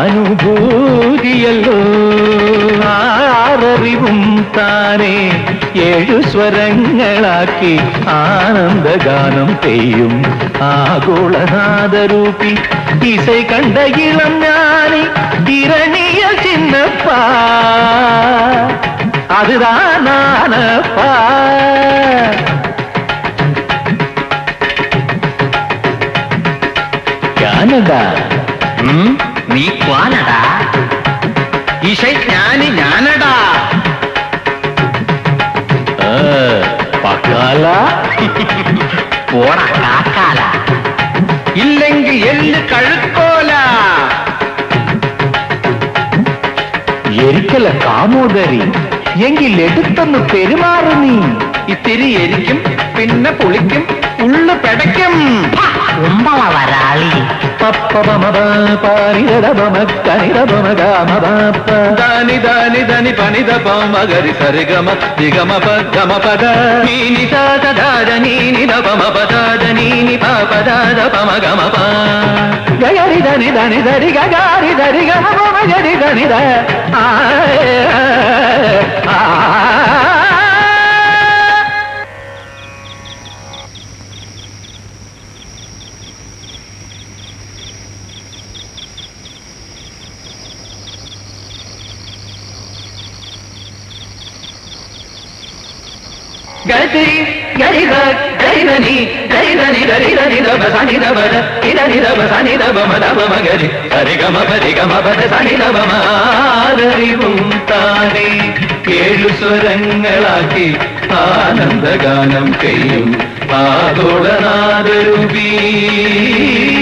അനുഭൂതിയല്ലോ ആരറിവും താനേ ഏഴു സ്വരങ്ങളാക്കി ആനന്ദഗാനം പെയ്യും ആഗോളനാദരൂപി ഇസൈ കണ്ട ഇളം ஞானி திரணிய சின்னப்பா அதுதான் நானப்பா ஞானடா നീ ക്വാനടാ ഈശൈ ജ്ഞാനി ഞാനടാ പക്കാല പോണ കാക്കാല ഇല്ലെങ്കിൽ എല്ല് കഴുക്കോല എരിക്കല കാമോദരി എങ്കിൽ എടുത്തൊന്ന് പെരുമാറു നീ ഇത്തിരി എരിക്കും പിന്നെ പുളിക്കും ഉള്ളു പെടയ്ക്കും ഉമ്മള വരാളി ധനി गरी गरी गरी गरी गरी गरी दब सानी दब इधरी दब सानी दब मदब मगरी हरे गम बद सानी दब मारी बुंताने ഏഴു സ്വരങ്ങളാക്കി ആനന്ദഗാനം പെയ്യും ആഗോളനാദരൂപി